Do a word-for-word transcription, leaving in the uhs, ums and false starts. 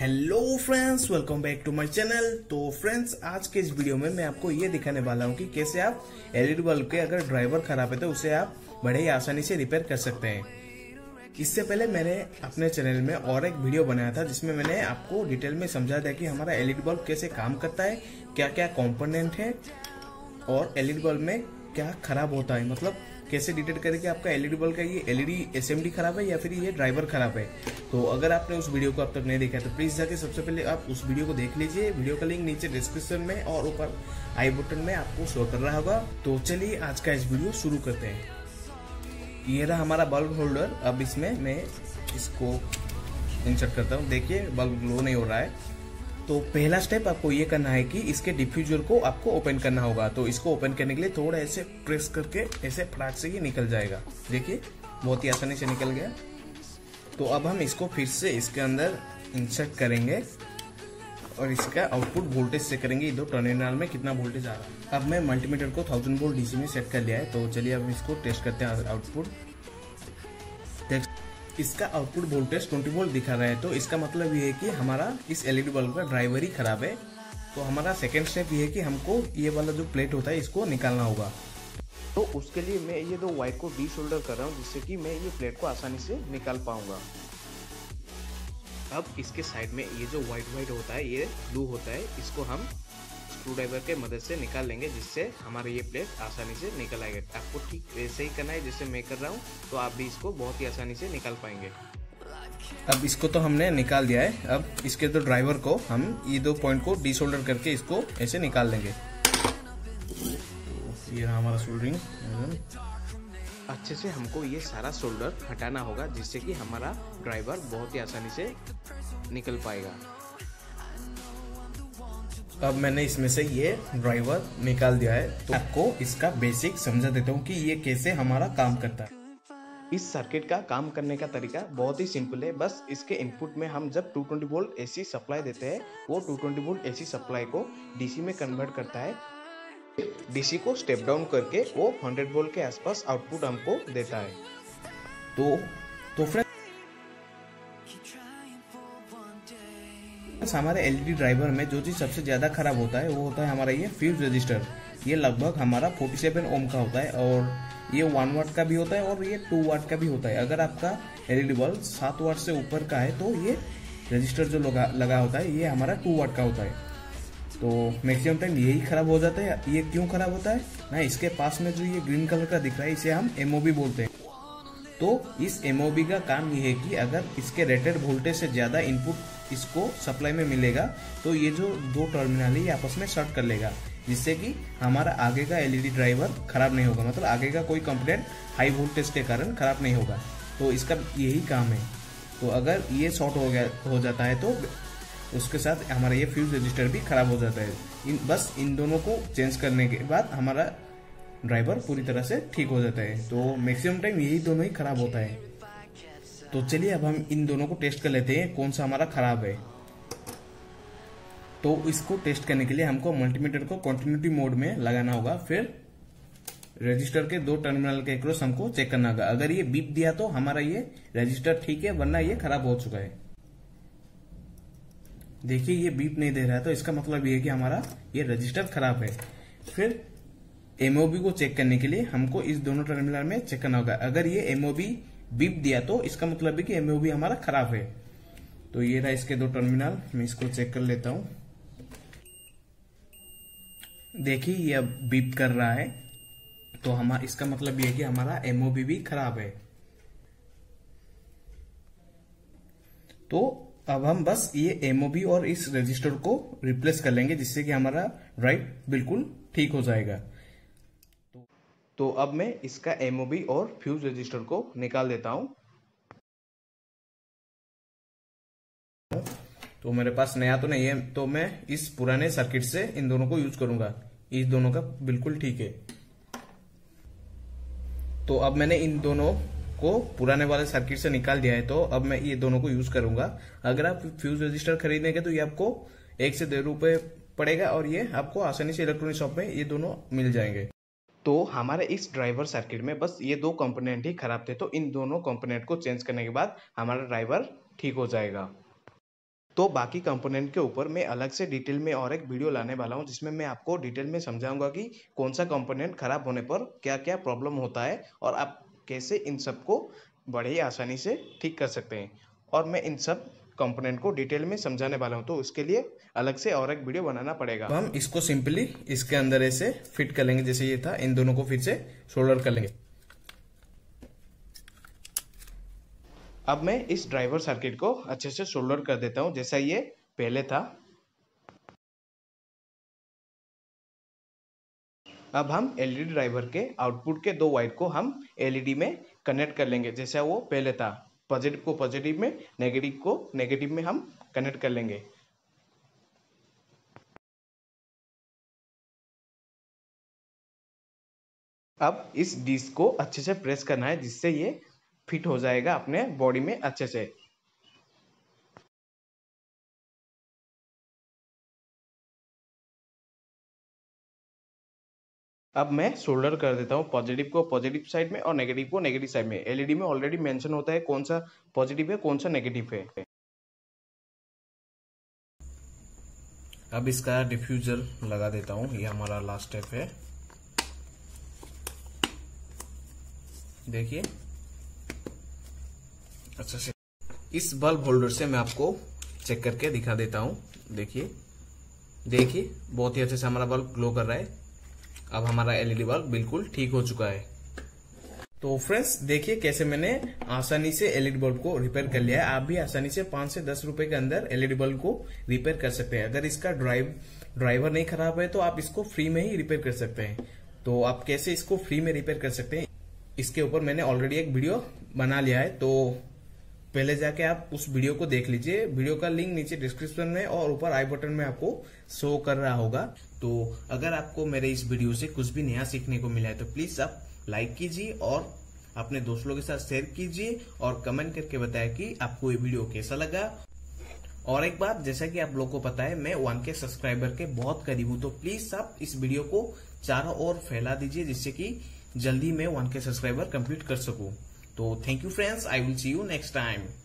Hello friends, welcome back to my channel. तो friends, आज के इस वीडियो में मैं आपको ये दिखाने वाला हूँ कि कैसे आप एलईडी बल्ब के अगर ड्राइवर खराब है तो उसे आप बड़े ही आसानी से रिपेयर कर सकते हैं। इससे पहले मैंने अपने चैनल में और एक वीडियो बनाया था जिसमें मैंने आपको डिटेल में समझा दिया कि हमारा एलईडी बल्ब कैसे काम करता है, क्या क्या कॉम्पोनेंट है और एलईडी बल्ब में क्या खराब होता है, मतलब कैसे डिटेक्ट करें कि आपका एलईडी बल्ब का ये एलईडी एसएमडी खराब है या फिर ये ड्राइवर खराब है। तो अगर आपने उस वीडियो को अब तक नहीं देखा है तो प्लीज जाके सबसे पहले आप उस वीडियो को देख लीजिए। वीडियो का लिंक नीचे डिस्क्रिप्शन में और ऊपर आई बटन में आपको शो कर रहा होगा। तो चलिए आज का इस वीडियो शुरू करते हैं। ये रहा हमारा बल्ब होल्डर। अब इसमें मैं इसको इंसर्ट करता हूँ। देखिए बल्ब ग्लो नहीं हो रहा है। तो पहला स्टेप आपको ये करना है कि इसके डिफ्यूजर को आपको ओपन करना होगा। तो इसको ओपन करने के लिए थोड़ा ऐसे प्रेस करके ऐसे फटाक से ये निकल जाएगा। देखिए बहुत ही आसानी से निकल गया। तो अब हम इसको फिर से इसके अंदर इंसर्ट करेंगे और इसका आउटपुट वोल्टेज से करेंगे। दो टर्मिनल में कितना वोल्टेज आ रहा है। अब मैं मल्टीमीटर को थाउजेंड वोल्ट डीसी में सेट कर लिया है। तो चलिए अब इसको टेस्ट करते हैं। आउटपुट इसका आउटपुट वोल्टेज बीस वोल्ट दिखा रहा है। तो इसका मतलब ये है कि हमारा इस एलईडी बल्ब का ड्राइवर ही खराब है। तो हमारा सेकेंड स्टेप ये है कि हमको ये वाला जो प्लेट होता है इसको निकालना होगा। तो उसके लिए मैं ये दो वायर को डिसोल्डर कर रहा हूँ जिससे कि मैं ये प्लेट को आसानी से निकाल पाऊंगा। अब इसके साइड में ये जो व्हाइट व्हाइट होता है ये ब्लू होता है, इसको हम स्क्रू ड्राइवर के मदद से निकाल लेंगे जिससे हमारा ये प्लेट आसानी से निकल आएगा। आपको ठीक ऐसे ही करना है जैसे मैं कर रहा हूँ, तो आप भी इसको बहुत ही आसानी से निकाल पाएंगे। अब इसको तो हमने निकाल दिया है। अब इसके दो ड्राइवर को हम ये दो पॉइंट को डिसोल्डर करके इसको ऐसे निकाल लेंगे। ये हमारा सोल्डरिंग। अच्छे से हमको ये सारा सोल्डर हटाना होगा जिससे कि हमारा ड्राइवर बहुत ही आसानी से निकल पाएगा। अब मैंने इसमें से ये ड्राइवर निकाल दिया है। तो आपको इसका बेसिक समझा देता हूँ कि ये कैसे हमारा काम करता है। इस सर्किट का काम करने का तरीका बहुत ही सिंपल है। बस इसके इनपुट में हम जब दो सौ बीस वोल्ट एसी सप्लाई देते हैं वो दो सौ बीस वोल्ट एसी सप्लाई को डीसी में कन्वर्ट करता है। डीसी को स्टेप डाउन करके वो सौ वोल्ट के आसपास आउटपुट हमको देता है। तो तो फ्रेंड, हमारे एलईडी ड्राइवर में जो चीज सबसे ज्यादा खराब होता है वो होता है हमारा ये फ्यूज रजिस्टर। ये लगभग हमारा सैंतालीस ओम का होता है और ये वन वाट का भी होता है और ये टू वाट का भी होता है। अगर आपका एलईडी बल्ब सात वाट से ऊपर का है तो ये रजिस्टर जो लगा लगा होता है ये हमारा टू वाट का होता है। तो मैक्सिमम टाइम यही खराब हो जाता है। ये क्यों खराब होता है ना, इसके पास में जो ये ग्रीन कलर का दिख रहा है इसे हम एमओबी बोलते हैं। तो इस एमओबी का काम ये है कि अगर इसके रेटेड वोल्टेज से ज्यादा इनपुट इसको सप्लाई में मिलेगा तो ये जो दो टर्मिनल है ये आपस में शॉर्ट कर लेगा जिससे कि हमारा आगे का एलईडी ड्राइवर खराब नहीं होगा, मतलब आगे का कोई कंपोनेंट हाई वोल्टेज के कारण खराब नहीं होगा। तो इसका यही काम है। तो अगर ये शॉर्ट हो गया हो जाता है तो उसके साथ हमारा ये फ्यूज रजिस्टर भी खराब हो जाता है। इन बस इन दोनों को चेंज करने के बाद हमारा ड्राइवर पूरी तरह से ठीक हो जाता है। तो मैक्सिमम टाइम यही दोनों ही खराब होता है। तो चलिए अब हम इन दोनों को टेस्ट कर लेते हैं कौन सा हमारा खराब है। तो इसको टेस्ट करने के लिए हमको मल्टीमीटर को कंटिन्यूटी मोड में लगाना होगा, फिर रजिस्टर के दो टर्मिनल के क्रॉस हमको चेक करना होगा। अगर ये बीप दिया तो हमारा ये रजिस्टर ठीक है, वरना ये खराब हो चुका है। देखिए ये बीप नहीं दे रहा है तो इसका मतलब ये है कि हमारा ये रजिस्टर खराब है। फिर एमओबी को चेक करने के लिए हमको इस दोनों टर्मिनल में चेक करना होगा। अगर ये एमओबी बीप दिया तो इसका मतलब है कि एमओबी हमारा खराब है। तो ये रहा इसके दो टर्मिनल, मैं इसको चेक कर लेता हूं। देखिए ये अब बीप कर रहा है तो हम इसका मतलब ये है कि हमारा एमओबी भी खराब है। तो अब हम बस ये एमओबी और इस रजिस्टर को रिप्लेस कर लेंगे जिससे कि हमारा ड्राइव बिल्कुल ठीक हो जाएगा। तो अब मैं इसका एमओबी और फ्यूज रजिस्टर को निकाल देता हूं। तो मेरे पास नया तो नहीं है तो मैं इस पुराने सर्किट से इन दोनों को यूज करूंगा। इस दोनों का बिल्कुल ठीक है। तो अब मैंने इन दोनों को पुराने वाले सर्किट से निकाल दिया है। तो अब मैं ये दोनों को यूज करूंगा। अगर आप फ्यूज रजिस्टर खरीदेंगे तो ये आपको एक से डेढ़ रुपए पड़ेगा और ये आपको आसानी से इलेक्ट्रॉनिक शॉप में ये दोनों मिल जाएंगे। तो हमारे इस ड्राइवर सर्किट में बस ये दो कंपोनेंट ही खराब थे, तो इन दोनों कंपोनेंट को चेंज करने के बाद हमारा ड्राइवर ठीक हो जाएगा। तो बाकी कंपोनेंट के ऊपर मैं अलग से डिटेल में और एक वीडियो लाने वाला हूँ, जिसमें मैं आपको डिटेल में समझाऊंगा कि कौन सा कंपोनेंट खराब होने पर क्या क्या प्रॉब्लम होता है और आप कैसे इन सब को बड़े ही आसानी से ठीक कर सकते हैं। और मैं इन सब कंपोनेंट को डिटेल में समझाने वाला हूँ, तो उसके लिए अलग से और एक वीडियो बनाना पड़ेगा। हम इसको सिंपली इसके अंदर ऐसे फिट कर लेंगे, जैसे ये था, इन दोनों को फिर से सोल्डर कर लेंगे। अब मैं इस ड्राइवर सर्किट को अच्छे से सोल्डर कर देता हूँ, जैसा ये पहले था। अब हम एलईडी ड्राइवर के आउटपुट के दो वायर को हम एलईडी में कनेक्ट कर लेंगे, जैसा वो पहले था। पॉजिटिव को पॉजिटिव में, नेगेटिव को नेगेटिव में हम कनेक्ट कर लेंगे। अब इस डिश को अच्छे से प्रेस करना है, जिससे ये फिट हो जाएगा अपने बॉडी में अच्छे से। अब मैं सोल्डर कर देता हूँ पॉजिटिव को पॉजिटिव साइड में और नेगेटिव को नेगेटिव साइड में। एलईडी में ऑलरेडी मेंशन होता है कौन सा पॉजिटिव है कौन सा नेगेटिव है। अब इसका डिफ्यूजर लगा देता हूँ, ये हमारा लास्ट स्टेप है। देखिए अच्छा से इस बल्ब होल्डर से मैं आपको चेक करके दिखा देता हूँ। देखिए देखिए बहुत ही अच्छे से हमारा बल्ब ग्लो कर रहा है। अब हमारा एलईडी बल्ब बिल्कुल ठीक हो चुका है। तो फ्रेंड्स देखिए कैसे मैंने आसानी से एलईडी बल्ब को रिपेयर कर लिया है। आप भी आसानी से पांच से दस रुपए के अंदर एलईडी बल्ब को रिपेयर कर सकते हैं। अगर इसका ड्राइव ड्राइवर नहीं खराब है तो आप इसको फ्री में ही रिपेयर कर सकते हैं। तो आप कैसे इसको फ्री में रिपेयर कर सकते हैं, इसके ऊपर मैंने ऑलरेडी एक वीडियो बना लिया है, तो पहले जाके आप उस वीडियो को देख लीजिए। वीडियो का लिंक नीचे डिस्क्रिप्शन में और ऊपर आई बटन में आपको शो कर रहा होगा। तो अगर आपको मेरे इस वीडियो से कुछ भी नया सीखने को मिला है तो प्लीज आप लाइक कीजिए और अपने दोस्तों के साथ शेयर कीजिए और कमेंट करके बताएं कि आपको ये वीडियो कैसा लगा। और एक बात, जैसा कि आप लोगों को पता है मैं वन के सब्सक्राइबर के बहुत करीब हूँ, तो प्लीज आप इस वीडियो को चारों ओर फैला दीजिए, जिससे कि जल्दी मैं वन के सब्सक्राइबर कंप्लीट कर सकूँ। तो thank you friends, I will see you next time.